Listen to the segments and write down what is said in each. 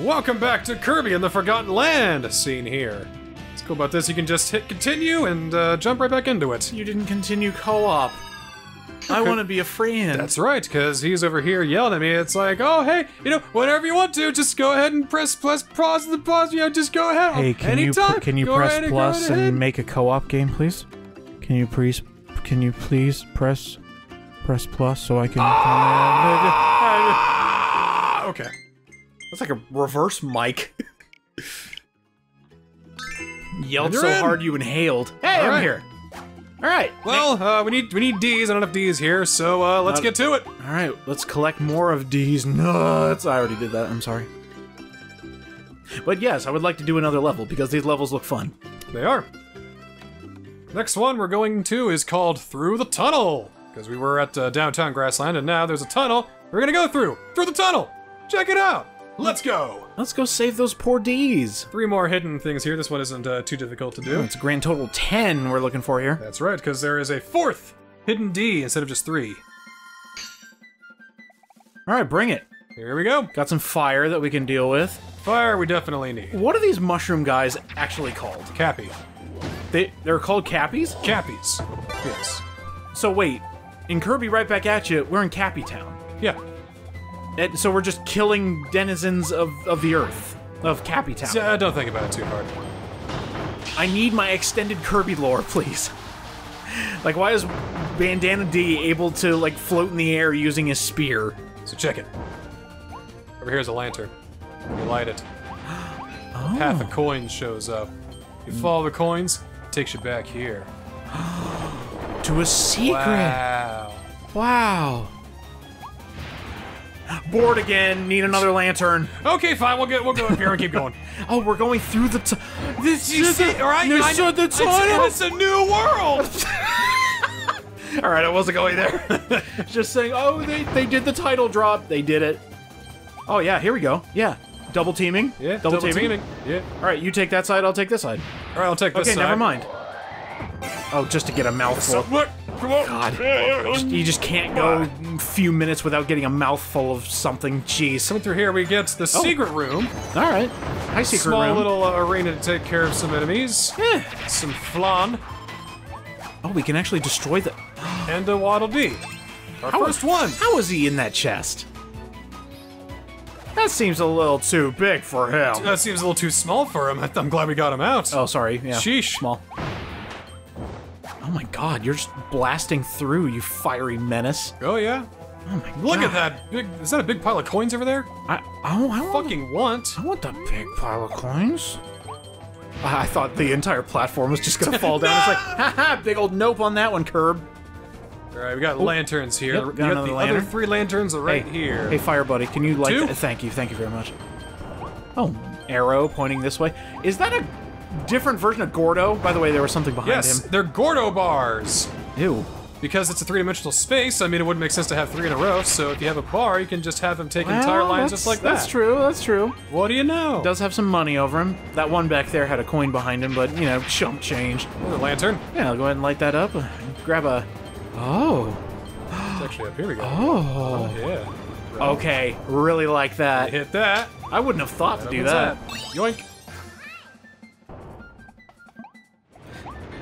Welcome back to Kirby in the Forgotten Land scene here. What's cool about this, you can just hit continue and jump right back into it. You didn't continue co-op. Okay. I want to be a friend. That's right, because he's over here yelling at me. It's like, oh, hey, you know, whatever you want to, just go ahead and press plus, pause the pause, you know, just go ahead. Hey, can you press plus and make a co-op game, please? Can you please press plus so I can... Ah! Okay. That's like a reverse mic. Yelled so hard you inhaled. Hey, I'm here. All right. Well, we need D's. I don't have D's here, so let's get to it. All right, let's collect more of D's nuts. I already did that. I'm sorry. But yes, I would like to do another level because these levels look fun. They are. Next one we're going to is called Through the Tunnel because we were at downtown Grassland and now there's a tunnel. We're gonna go through the tunnel. Check it out. Let's go! Let's go save those poor D's! Three more hidden things here. This one isn't too difficult to do. Oh, it's a grand total 10 we're looking for here. That's right, because there is a fourth hidden D instead of just 3. Alright, bring it. Here we go. Got some fire that we can deal with. Fire we definitely need. What are these mushroom guys actually called? Cappy. They're called Cappies? Cappies. Yes. So wait, in Kirby Right Back Atcha, we're in Cappy Town. Yeah. And so we're just killing denizens of the earth, of Cappy Town. Yeah, don't think about it too hard. I need my extended Kirby lore, please. Like, why is Bandana Dee able to, like, float in the air using his spear? So check it. Over here's a lantern. You light it. Oh. Half a coin shows up. You follow the coins, it takes you back here. To a secret! Wow. Wow. Bored again. Need another lantern. Okay, fine. We'll go up here and keep going. Oh, we're going through the. This you is see, all right. It's a new world. All right, I wasn't going there. Just saying. Oh, they did the title drop. They did it. Oh yeah, here we go. Yeah, double teaming. Yeah, double teaming. Yeah. All right, you take that side. I'll take this side. All right, I'll take this side. Okay, never mind. Oh, just to get a mouthful. God, you just can't go a few minutes without getting a mouthful of something. Jeez. Coming through here, we get the secret room. All right. Hi, secret room. Small little arena to take care of some enemies. Yeah. Some flan. Oh, we can actually destroy the... And a Waddle Dee. Our first one. How is he in that chest? That seems a little too big for him. That seems a little too small for him. I'm glad we got him out. Oh, sorry. Yeah. Sheesh. Small. Oh my god, you're just blasting through, you fiery menace. Oh yeah. Oh my god. Look at that big, is that a big pile of coins over there? I want the big pile of coins. I thought the entire platform was just gonna fall down. No! It's like, haha, big old nope on that one, Curb. Alright, we got lanterns here. Yep, got the other 3 lanterns are right here. Hey, fire buddy, can you light that? Thank you very much. Oh, arrow pointing this way. Is that a different version of Gordo? By the way, there was something behind him. Yes, they're Gordo bars! Ew. Because it's a 3-dimensional space, I mean, it wouldn't make sense to have 3 in a row, so if you have a bar, you can just have him take entire lines just like that. That's true, that's true. What do you know? He does have some money over him. That one back there had a coin behind him, but, you know, chump change. Another lantern. Yeah, I'll go ahead and light that up. Grab a... Oh. It's actually up. Here we go. Oh. Yeah. Right. Okay, really like that. Hit that. I wouldn't have thought to do that. Yoink.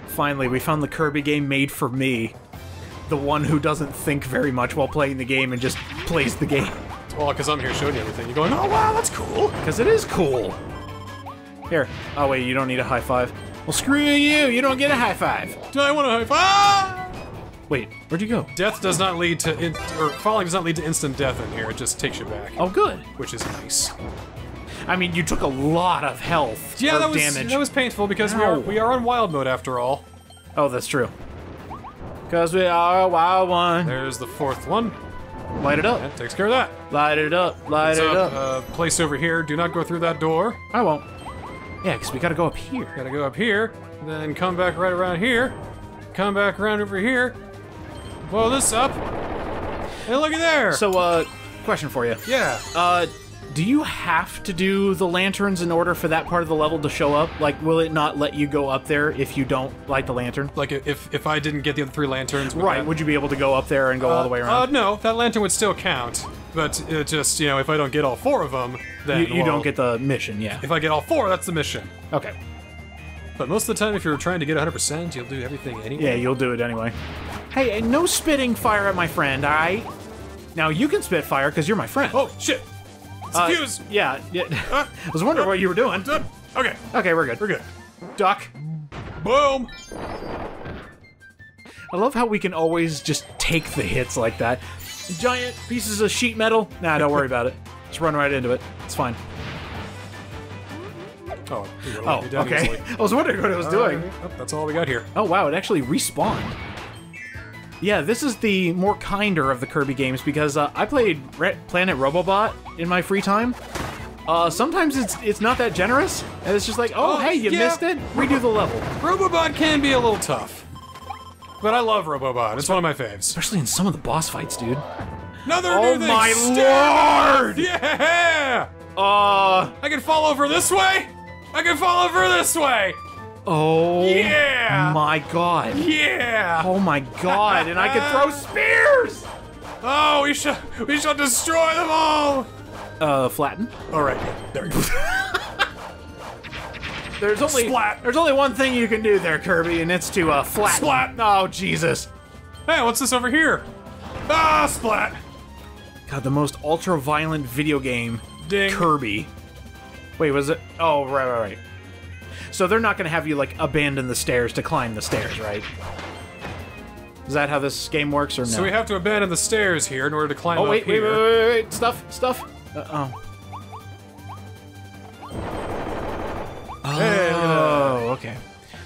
Finally, we found the Kirby game made for me. The one who doesn't think very much while playing the game and just plays the game. Well, because I'm here showing you everything. You're going, oh wow, that's cool! Because it is cool! Here. Oh wait, you don't need a high five. Well, screw you! You don't get a high five! Do I want a high five? Ah! Wait, where'd you go? Death does not lead to... falling does not lead to instant death in here. It just takes you back. Oh, good! Which is nice. I mean, you took a lot of health. Yeah, that was painful because we are on wild mode after all. Oh, that's true. Because we are a wild one. There's the fourth one. Light it up. That takes care of that. Light it up. Light it up. Place over here. Do not go through that door. I won't. Yeah, because we gotta go up here. Gotta go up here. Then come back right around here. Come back around over here. Blow this up. And look at there. So, question for you. Yeah. Do you have to do the lanterns in order for that part of the level to show up? Like, will it not let you go up there if you don't light the lantern? Like, if I didn't get the other 3 lanterns... Right, would you be able to go up there and go all the way around? No, that lantern would still count. But it just, you know, if I don't get all four of them, then you don't get the mission. Yeah. If I get all four, that's the mission. Okay. But most of the time, if you're trying to get 100%, you'll do everything anyway. Yeah, you'll do it anyway. Hey, no spitting fire at my friend, all right? Now, you can spit fire, because you're my friend. Oh, shit. Excuse. Yeah. I was wondering what you were doing. Okay. Okay, we're good. We're good. Duck. Boom. I love how we can always just take the hits like that. Giant pieces of sheet metal. Nah, don't worry about it. Just run right into it. It's fine. Oh, okay. I was wondering what it was doing. Oh, that's all we got here. Oh, wow. It actually respawned. Yeah, this is the more kinder of the Kirby games because I played Planet Robobot in my free time. Sometimes it's not that generous. And it's just like, oh, hey, you missed it. Redo the level. Robobot can be a little tough. But I love Robobot. It's one of my faves. Especially in some of the boss fights, dude. Another new thing. Oh, my lord! Yeah! I can fall over this way? I can fall over this way! Oh yeah! My god. Yeah! Oh my god, and I can throw spears! Oh, we shall destroy them all! Flatten. Alright, there we go. There's only one thing you can do there, Kirby, and it's to flatten. Splat! Oh Jesus. Hey, what's this over here? Ah, splat! God, the most ultra-violent video game. Ding. Kirby. Wait, was it? Oh, right. So they're not going to have you, like, abandon the stairs to climb the stairs, right? Is that how this game works, or no? So we have to abandon the stairs here in order to climb up here. Oh, wait. Stuff. Uh-oh. Oh, okay.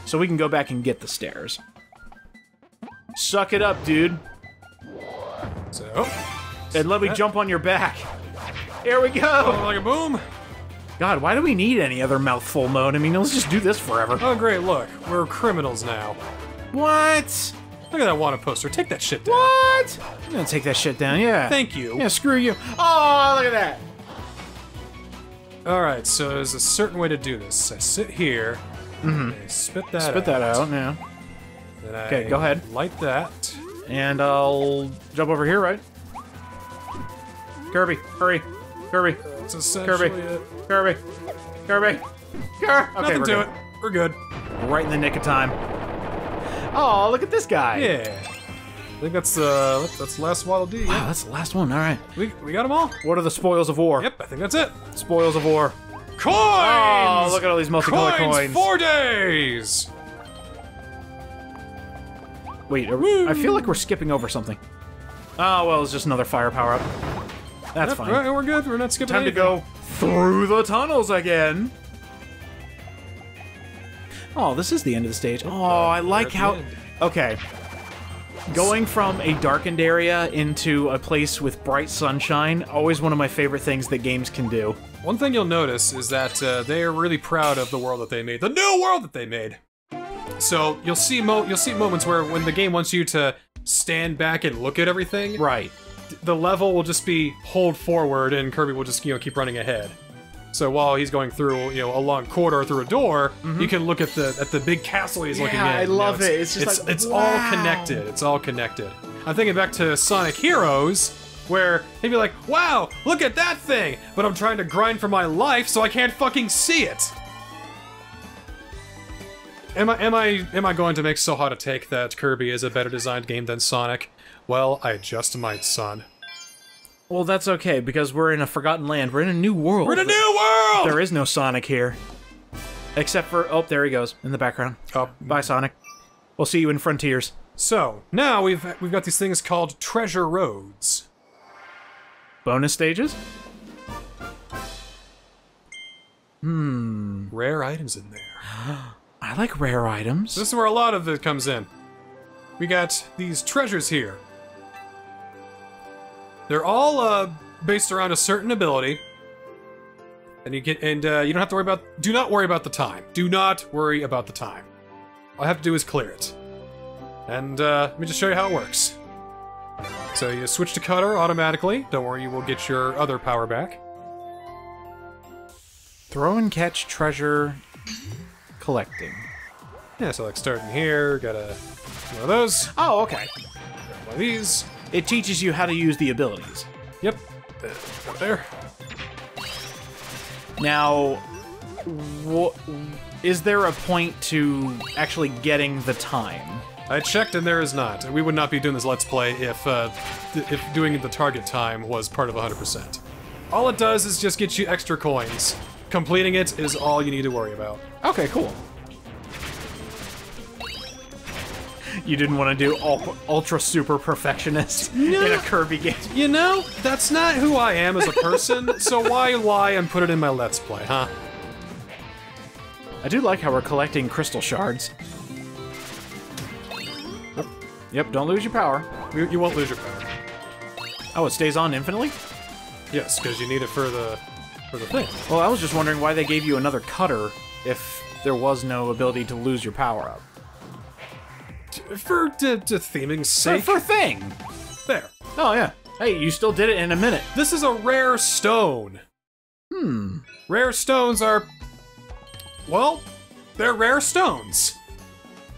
So we can go back and get the stairs. Suck it up, dude. So? And let me jump on your back. Here we go! Like a boom! God, why do we need any other mouthful mode? I mean, let's just do this forever. Oh, great, look. We're criminals now. What? Look at that wanted poster. Take that shit down. What? I'm gonna take that shit down, yeah. Thank you. Yeah, screw you. Oh, look at that. Alright, so there's a certain way to do this. I sit here. Mm-hmm. Spit that out, yeah. Then okay, go ahead. Light that. And I'll jump over here, right? Kirby, hurry. Kirby. That's essentially it. Kirby. Okay, nothing to it. We're good. Right in the nick of time. Oh, look at this guy. Yeah. I think that's the last Waddle Dee. Wow, that's the last one. All right. We got them all. What are the spoils of war? Yep, I think that's it. Spoils of war. Coins. Oh, look at all these multicolored coins. 4 days. Wait, I feel like we're skipping over something. Oh well, it's just another fire power up. That's fine. Right, we're good. We're not skipping anything. Time to go through the tunnels again. Oh, this is the end of the stage. Oh, I like how... Okay. Going from a darkened area into a place with bright sunshine, always one of my favorite things that games can do. One thing you'll notice is that they are really proud of the world that they made. The new world that they made! So, you'll see moments where when the game wants you to stand back and look at everything... Right. The level will just be hold forward, and Kirby will just, you know, keep running ahead. So while he's going through, you know, a long corridor through a door, you can look at the big castle he's looking at. Yeah, I love it. It's all connected. It's all connected. I'm thinking back to Sonic Heroes, where he'd be like, "Wow, look at that thing!" But I'm trying to grind for my life, so I can't fucking see it. Am I going to make so hot a take that Kirby is a better designed game than Sonic? Well, I just might, son. Well, that's okay, because we're in a forgotten land. We're in a new world. We're in a new world! There is no Sonic here. Except for... Oh, there he goes, in the background. Oh. Bye, Sonic. We'll see you in Frontiers. So, now we've got these things called Treasure Roads. Bonus stages? Rare items in there. I like rare items. This is where a lot of it comes in. We got these treasures here. They're all based around a certain ability, and you don't have to worry about. Do not worry about the time. Do not worry about the time. All I have to do is clear it. And let me just show you how it works. So you switch to cutter automatically. Don't worry, you will get your other power back. Throw and catch treasure collecting. Yeah, so like starting here, gotta. One of those. Oh, okay. One of these. It teaches you how to use the abilities. Yep. up there. Now, is there a point to actually getting the time? I checked and there is not. We would not be doing this Let's Play if doing the target time was part of 100%. All it does is just get you extra coins. Completing it is all you need to worry about. Okay, cool. You didn't want to do ultra super perfectionist in a Kirby game. You know, that's not who I am as a person, so why lie and put it in my Let's Play, huh? I do like how we're collecting crystal shards. Yep, don't lose your power. You won't lose your power. Oh, it stays on infinitely? Yes, because you need it for the thing. Well, I was just wondering why they gave you another cutter if there was no ability to lose your power-up. For theming's sake. For thing! There. Oh, yeah. Hey, you still did it in a minute. This is a rare stone. Hmm. Rare stones are... well, they're rare stones.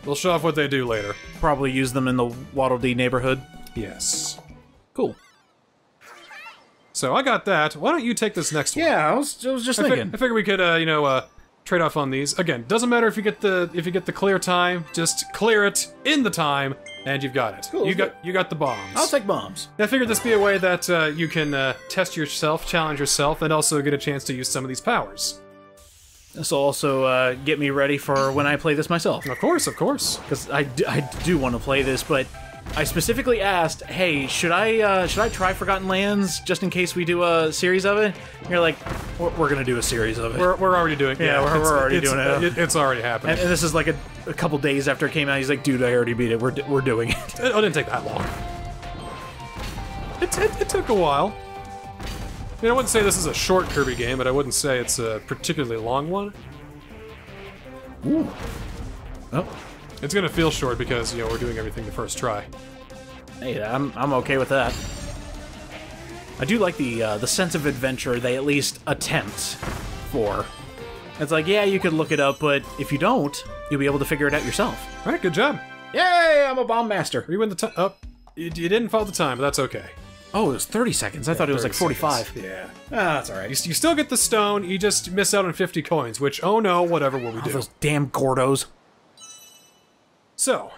We'll show off what they do later. Probably use them in the Waddle Dee neighborhood. Yes. Cool. So I got that. Why don't you take this next one? Yeah, I was just thinking. I figured we could, you know, trade off on these. Again, doesn't matter if you get the clear time. Just clear it in the time, and you've got it. Cool, you got the bombs. I'll take bombs. I figured this be a way that you can test yourself, challenge yourself, and also get a chance to use some of these powers. This will also get me ready for when I play this myself. Of course, of course. Because I do want to play this, but I specifically asked, hey, should I try Forgotten Lands just in case we do a series of it? And you're like, we're going to do a series of it. We're already doing it. Yeah, we're already doing it. It's already happening. And this is like a couple days after it came out. He's like, dude, I already beat it. We're doing it. It didn't take that long. It took a while. I mean, I wouldn't say this is a short Kirby game, but I wouldn't say it's a particularly long one. Ooh. Oh. It's gonna feel short because, you know, we're doing everything the first try. Hey, I'm okay with that. I do like the sense of adventure they at least attempt for. It's like, yeah, you could look it up, but if you don't, you'll be able to figure it out yourself. All right, good job. Yay, I'm a bomb master. You win the time. Oh, you didn't follow the time, but that's okay. Oh, it was 30 seconds. I thought it was like 45. Seconds. Yeah. Ah, that's all right. You still get the stone. You just miss out on 50 coins, which, oh no, whatever will we do? Those damn Gordos. So,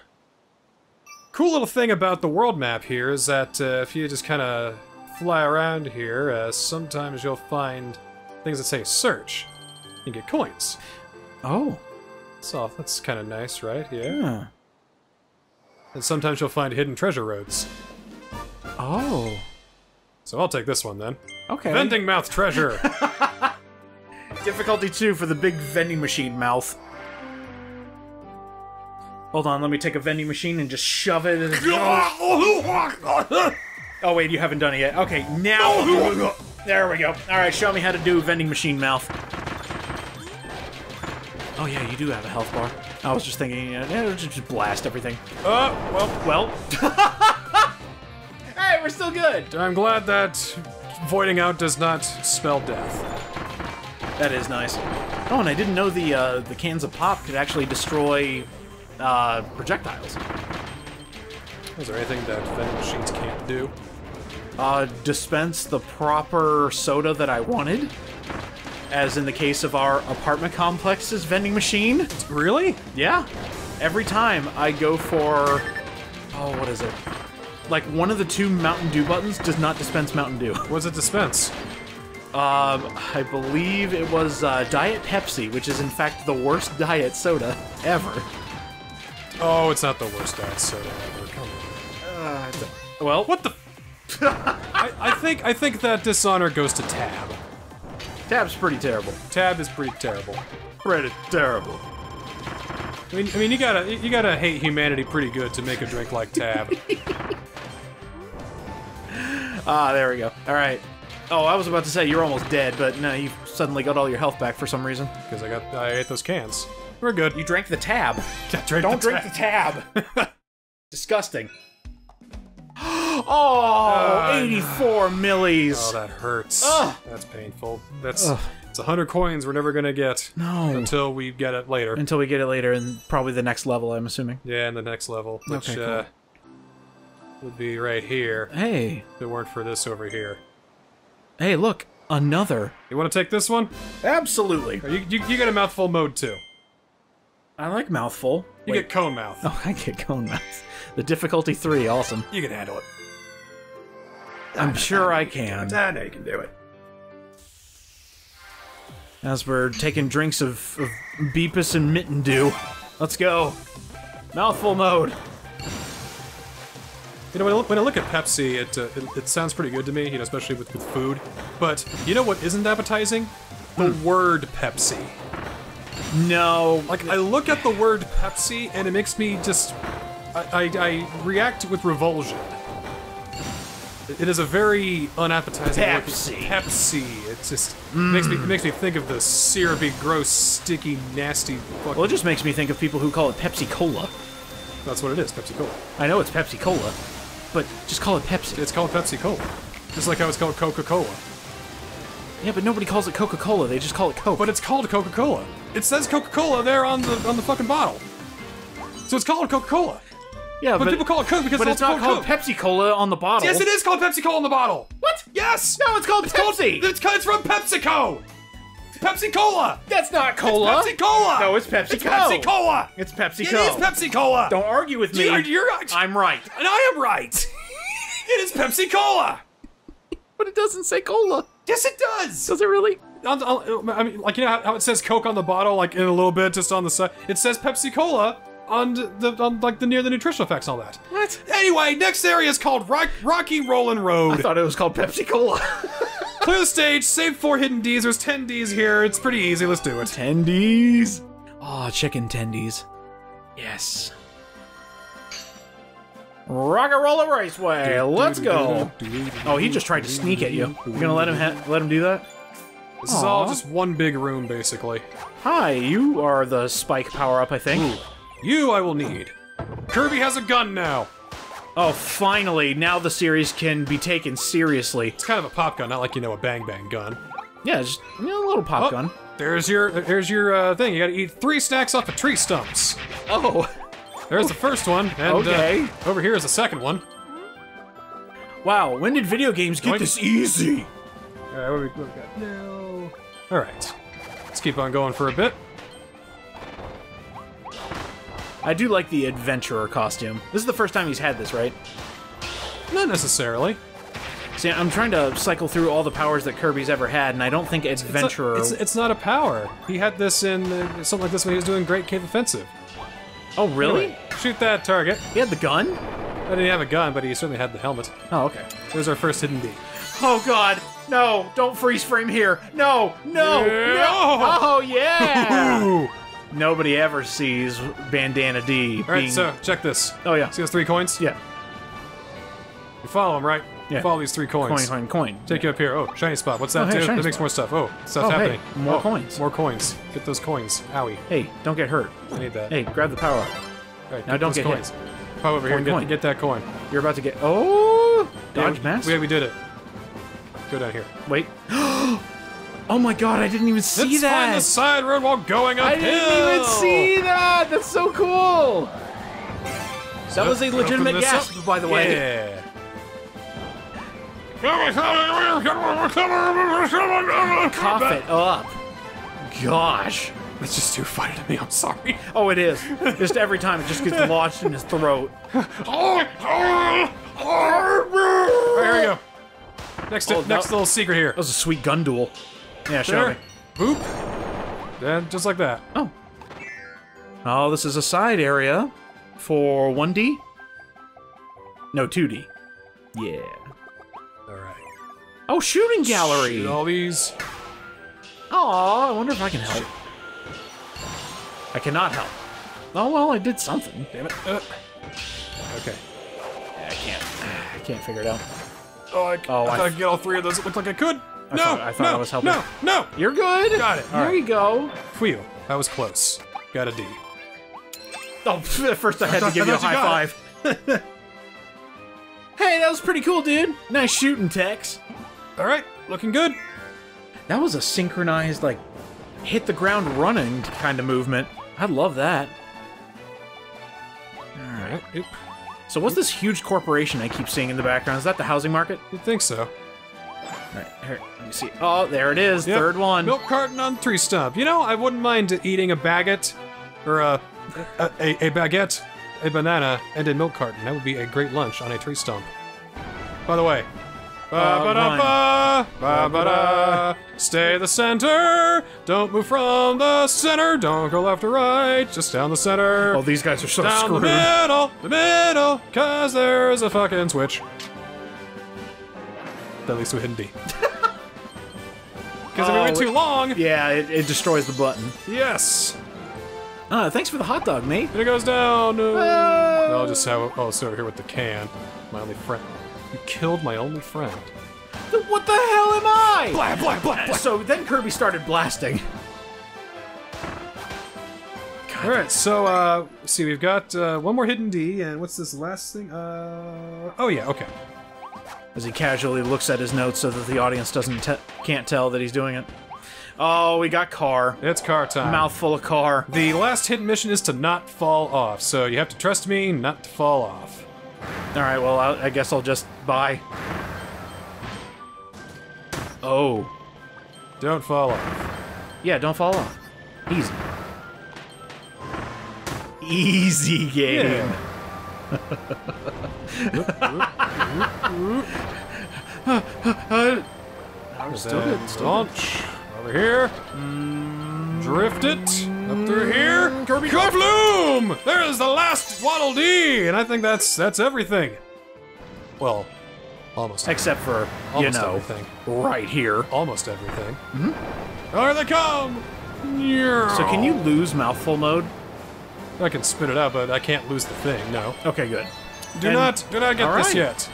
cool little thing about the world map here is that if you just kind of fly around here, sometimes you'll find things that say search and get coins. Oh. So that's kind of nice, right? Yeah. Yeah. And sometimes you'll find hidden treasure roads. Oh. So I'll take this one then. Okay. Vending mouth treasure. Difficulty 2 for the big vending machine mouth. Hold on, let me take a vending machine and just shove it in his nose. Oh wait, you haven't done it yet. Okay, now... there we go. Alright, show me how to do vending machine mouth. Oh yeah, you do have a health bar. I was just thinking, yeah, just blast everything. Oh, well. Hey, we're still good! I'm glad that voiding out does not spell death. That is nice. Oh, and I didn't know the cans of pop could actually destroy... projectiles. Is there anything that vending machines can't do? Dispense the proper soda that I wanted, as in the case of our apartment complex's vending machine. Really? Yeah. Every time I go for... oh, what is it? Like, one of the two Mountain Dew buttons does not dispense Mountain Dew. What does it dispense? I believe it was Diet Pepsi, which is in fact the worst diet soda ever. Oh, it's not the worst diet soda ever. Come on. Well, what the? I think that dishonor goes to Tab. Tab's pretty terrible. Tab is pretty terrible. Pretty terrible. I mean, you gotta hate humanity pretty good to make a drink like Tab. Ah, there we go. All right. Oh, I was about to say you're almost dead, but no, you suddenly got all your health back for some reason. Because I ate those cans. We're good. You drank the Tab. Don't drink the tab. Disgusting. Oh, 84 millis. Oh, that hurts. That's painful. That's it's 100 coins we're never gonna get. No. Until we get it later. Until we get it later, and probably the next level, I'm assuming. Yeah, in the next level, which okay, cool. Would be right here. Hey. If it weren't for this over here. Hey, look, another. You want to take this one? Absolutely. You get a mouthful mode too. I like mouthful. You Wait. Get cone mouth. Oh, I get cone mouth. The difficulty 3, awesome. You can handle it. I'm sure I can. I know you can do it. As we're taking drinks of Beepus and Mitten Dew, let's go. Mouthful mode. You know, when I look at Pepsi, it sounds pretty good to me, you know, especially with food. But you know what isn't appetizing? The word Pepsi. No. Like, I look at the word Pepsi, and it makes me just... I react with revulsion. It is a very unappetizing Pepsi. Word. Pepsi. It just makes me think of the syrupy, gross, sticky, nasty fucking... Well, it just makes me think of people who call it Pepsi Cola. That's what it is, Pepsi Cola. I know it's Pepsi Cola, but just call it Pepsi. It's called Pepsi Cola. Just like how it's called Coca-Cola. Yeah, but nobody calls it Coca-Cola, they just call it Coke. But it's called Coca-Cola. It says Coca-Cola there on the fucking bottle. So it's called Coca-Cola. Yeah, but people call it Coke because it's not called Pepsi Cola on the bottle. Yes, it is called Pepsi Cola on the bottle. What? Yes. No, it's called Pepsi. It's from PepsiCo. Pepsi Cola. That's not cola. It's Pepsi Cola. No, it's PepsiCo. It's Pepsi Cola. It's PepsiCo. It is Pepsi Cola. Don't argue with me. You're right. I'm right. And I am right. It is Pepsi Cola. But it doesn't say cola. Yes, it does. Does it really? I mean, like, you know how it says Coke on the bottle, like in a little bit, just on the side. It says Pepsi Cola. Near the nutritional effects and all that. What? Anyway, next area is called Rocky Rollin' Road. I thought it was called Pepsi Cola. Clear the stage, save 4 hidden Ds. There's 10 Ds here. It's pretty easy. Let's do it. 10 Ds. Oh, chicken tendies. Yes. Rock and roll raceway. Let's go. Oh, he just tried to sneak at you. You're gonna let him do that? This is all just one big room, basically. Hi, you are the spike power-up, I think. Ooh. You I will need. Kirby has a gun now! Oh, finally, now the series can be taken seriously. It's kind of a pop gun, not like, you know, a bang-bang gun. Yeah, just a little pop gun. There's your thing. You gotta eat 3 snacks off of tree stumps. Oh. There's the first one, and okay. Over here is the second one. Wow, when did video games get this easy? Alright, what we got? No. Alright. Let's keep on going for a bit. I do like the adventurer costume. This is the first time he's had this, right? Not necessarily. See, I'm trying to cycle through all the powers that Kirby's ever had, and I don't think adventurer... It's not a power. He had this in something like this when he was doing Great Cave Offensive. Oh, really? Anyway, shoot that target. He had the gun? I didn't have a gun, but he certainly had the helmet. Oh, okay. There's our first hidden D. Oh, God. No, don't freeze frame here. No, no, yeah. No. Oh, yeah. Nobody ever sees Bandana Dee. Alright, so, check this. Oh, yeah. See those 3 coins? Yeah. You follow them, right? Yeah. You follow these 3 coins. Coin. Take you up here. Oh, shiny spot. What's that, too? That makes more stuff. Oh, stuff's happening. Hey, more coins. More coins. Get those coins. Owie. Hey, don't get hurt. I need that. Hey, grab the power up. Right, now don't get coins. Hit. Pop over here and get that coin. You're about to get... Oh! Dodge mask? Yeah, we did it. Go down here. Wait. Oh my God! I didn't even see that. Let's find the side road while going uphill. I didn't even see that. That's so cool. That was a legitimate gasp, by the way. Yeah. Cough it up. Gosh, that's just too funny to me. I'm sorry. Oh, it is. Just every time, it just gets lodged in his throat. Oh, here we go. Next little secret here. That was a sweet gun duel. Yeah, show me. Boop. Then just like that. Oh. Oh, this is a side area for 1D? No, 2D. Yeah. Alright. Oh, shooting gallery! Shoot all these. Aw, I wonder if I can help. I cannot help. Oh, well, I did something. Damn it. Okay. Yeah, I can't figure it out. Oh, I thought I could get all 3 of those. It looked like I could. I thought I was helping. No. You're good. Got it. There you go. Phew. That was close. Got a D. Oh, first I had to give you a high five. Hey, that was pretty cool, dude. Nice shooting, Tex. All right. Looking good. That was a synchronized, like, hit the ground running kind of movement. I love that. All right. Oop. So what's this huge corporation I keep seeing in the background? Is that the housing market? You'd think so. All right, here, let me see. Oh, there it is, yep. Third one. Milk carton on tree stump. You know, I wouldn't mind eating a baguette, or a baguette, a banana, and a milk carton. That would be a great lunch on a tree stump. By the way, stay the center. Don't move from the center. Don't go left or right. Just down the center. Oh, these guys are so down screwed. The middle, 'cause there's a fucking switch. At least we hidden B. Because if we went too long... Yeah, it destroys the button. Yes! Thanks for the hot dog, mate. And it goes down. No. I'll just have... Oh, it's over here with the can. My only friend. You killed my only friend. What the hell am I? Blah, blah, blah, blah. So then Kirby started blasting. God. All right, so, see, we've got one more hidden D, and what's this last thing? Oh, yeah, okay. As he casually looks at his notes so that the audience can't tell that he's doing it. Oh, we got car. It's car time. Mouthful of car. The last hidden mission is to not fall off, so you have to trust me not to fall off. Alright, well, I guess I'll just buy. Oh. Don't fall off. Yeah, don't fall off. Easy. Easy game. Yeah. I'm still good. Launch over here. Drift it up through here. Kirby Kabloom! There is the last Waddle Dee, and I think that's everything. Well, almost. Except for almost everything. Right here, almost everything. Here they come! Yeah. So can you lose mouthful mode? I can spit it out, but I can't lose the thing, no. Okay, good. Do not get this yet.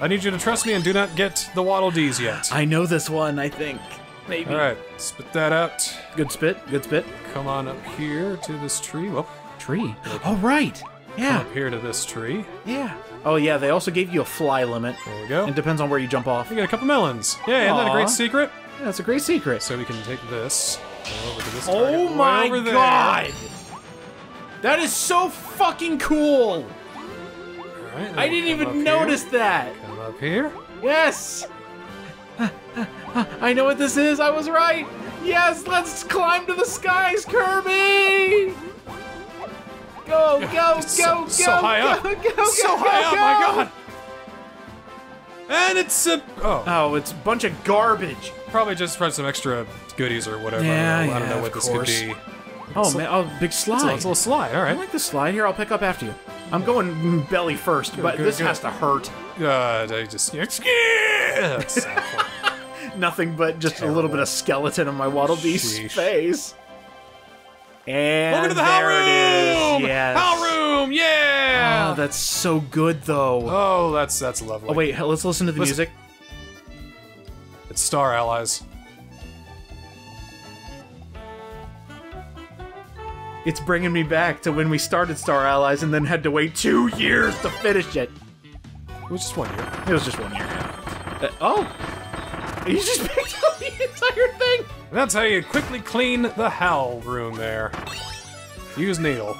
I need you to trust me and do not get the Waddle Dees yet. I know this one, I think. Maybe. Alright, spit that out. Good spit, good spit. Come on up here to this tree. Oh, tree. Alright! Yeah. Come up here to this tree. Yeah. Oh yeah, they also gave you a fly limit. There we go. It depends on where you jump off. We got a couple melons. Yeah, isn't that a great secret? Yeah, that's a great secret. So we can take this. Over to this oh my over god! There. That is so fucking cool! Right, I didn't even notice that! Come up here? Yes! I know what this is, I was right! Yes, let's climb to the skies, Kirby! Go, go, go, go, go, go, go, so high up, my god! And it's a... Oh. Oh, it's a bunch of garbage. Probably just spread some extra goodies or whatever. Yeah, I don't know what this could be. Oh man! Oh, big slide! It's a little slide. All right. I like the slide. Here, I'll pick up after you. I'm going belly first, but this has to hurt. I just nothing but just a little bit of skeleton on my Waddle Dee's face. And welcome to the Howl Room. Yes. Howl Room. Yeah. Oh, that's so good though. Oh, that's lovely. Oh wait, let's listen to the music. It's Star Allies. It's bringing me back to when we started Star Allies and then had to wait 2 years to finish it. It was just 1 year. It was just 1 year, yeah. Oh! You just picked up the entire thing! And that's how you quickly clean the Howl Room there. Use needle.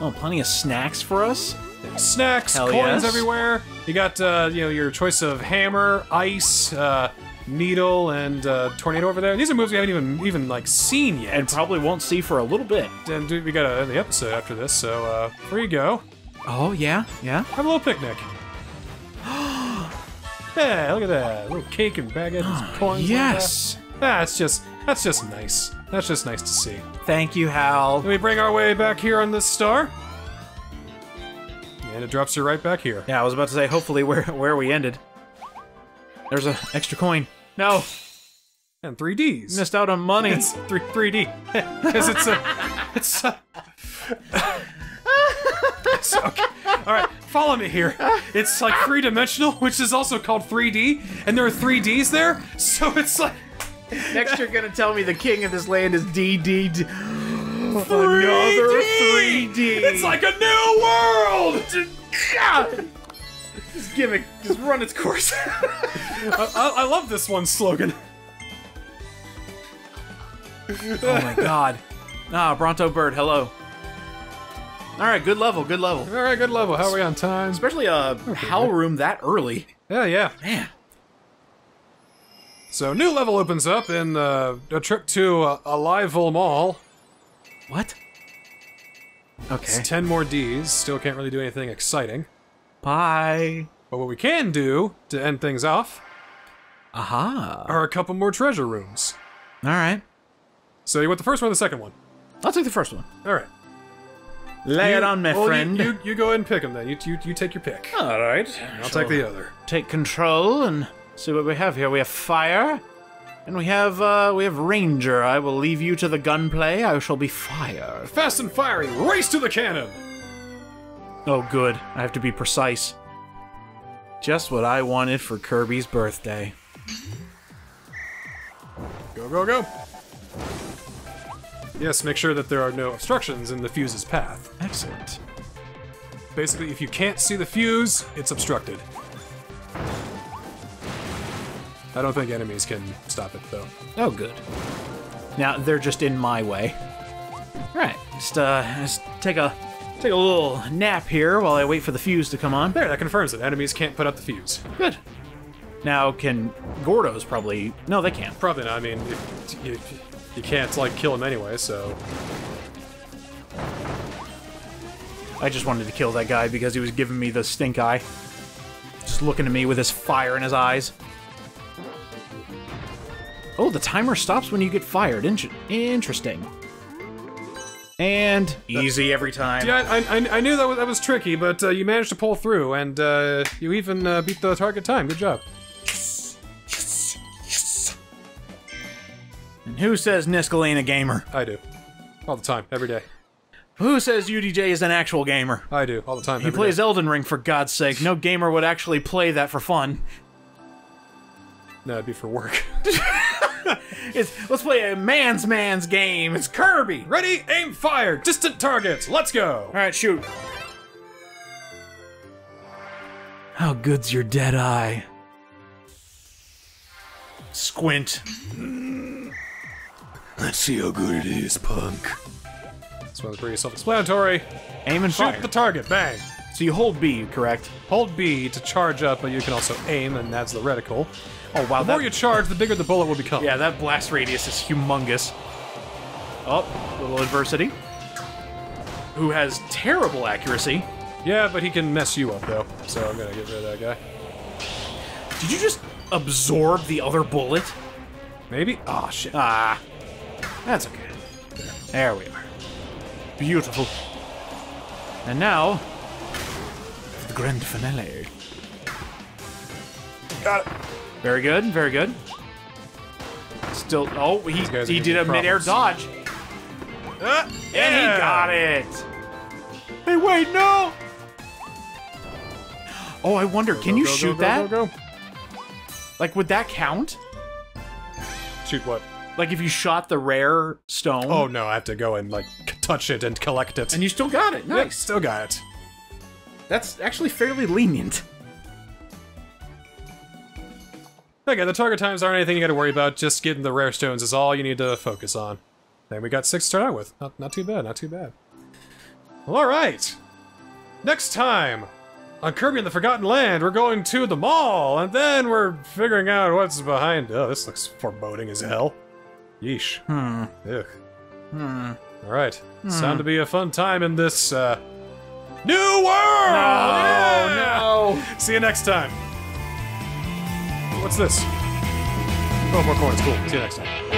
Oh, plenty of snacks for us? Snacks, hell coins everywhere. You got, you know, your choice of hammer, ice, needle and tornado over there. These are moves we haven't even like seen yet, and probably won't see for a little bit. And we gotta end the episode after this, so here you go. Oh yeah, yeah. Have a little picnic. Yeah, look at that, a little cake and baguette and coins. Yes. Like that. That's just nice. That's just nice to see. Thank you, Hal. Can we bring our way back here on this star? And it drops you right back here. Yeah, I was about to say. Hopefully, where we ended. There's an extra coin. No! And 3Ds. Missed out on money. It's 3D. Because it's a... It's a... It's okay. Alright, follow me here. It's like three-dimensional, which is also called 3D, and there are 3Ds there, so it's like... Next you're gonna tell me the king of this land is DD... 3D! Another 3D! It's like a new world! This gimmick just run its course. I love this one slogan. Oh my god. Ah, Bronto Bird, hello. Alright, good level, good level. Alright, good level. How are we on time? Especially a Howl Room that early. Yeah, yeah. Man. So, new level opens up in a trip to a Liveville Mall. What? Okay. It's 10 more Ds. Still can't really do anything exciting. Bye. But what we can do to end things off... Aha. Are a couple more treasure rooms. Alright. So you want the first one or the second one? I'll take the first one. Alright. Lay it on, my friend. You go ahead and pick them then. You take your pick. Alright. I'll take the other. Take control and see what we have here. We have fire. And we have ranger. I will leave you to the gunplay. I shall be fire. Fast and fiery. Race to the cannon. Oh good. I have to be precise. Just what I wanted for Kirby's birthday. Go, go, go! Yes, make sure that there are no obstructions in the fuse's path. Excellent. Basically, if you can't see the fuse, it's obstructed. I don't think enemies can stop it, though. Oh, good. Now, they're just in my way. Alright, just take a little nap here while I wait for the fuse to come on. There, that confirms it. Enemies can't put out the fuse. Good. Now, can Gordos probably... No, they can't. Probably not. I mean, you can't, like, kill him anyway, so... I just wanted to kill that guy because he was giving me the stink eye. Just looking at me with his fire in his eyes. Oh, the timer stops when you get fired. Interesting. And easy every time. Yeah, I knew that was tricky, but you managed to pull through, and you even beat the target time. Good job. Yes, yes, yes. And who says Niskel ain't a gamer? I do, all the time, every day. Who says UDJ is an actual gamer? I do, all the time. He plays Elden Ring, for God's sake. No gamer would actually play that for fun. No, it'd be for work. Let's play a man's game. It's Kirby. Ready, aim, fire. Distant targets. Let's go. All right, shoot. How good's your dead eye? Squint. Let's see how good it is, punk. This one's pretty self-explanatory. Aim and fire. Shoot the target. Bang. So you hold B, correct? Hold B to charge up, but you can also aim, and that's the reticle. Oh wow! The more you charge, the bigger the bullet will become. Yeah, that blast radius is humongous. Oh, little adversity. Who has terrible accuracy? Yeah, but he can mess you up though. So I'm gonna get rid of that guy. Did you just absorb the other bullet? Maybe. Oh shit. Ah, that's okay. There we are. Beautiful. And now, the grand finale. Got it. Very good, very good. Still, oh, he did a mid-air dodge. Yeah. And he got it. Hey, wait, no. Oh, I wonder, can you shoot that? Go, go, go. Like, would that count? Shoot what? Like, if you shot the rare stone? Oh, no, I have to go and, like, touch it and collect it. And you still got it. Nice. Yep, still got it. That's actually fairly lenient. Okay, the target times aren't anything you gotta worry about, just getting the rare stones is all you need to focus on. And we got 6 to start out with. Not too bad, not too bad. Well, alright! Next time, on Kirby in the Forgotten Land, we're going to the mall, and then we're figuring out what's behind... Oh, this looks foreboding as hell. Yeesh. Ugh. Alright, sound to be a fun time in this, new world! No! Yeah! No! See you next time! What's this? Oh, more coins. Cool. See you next time.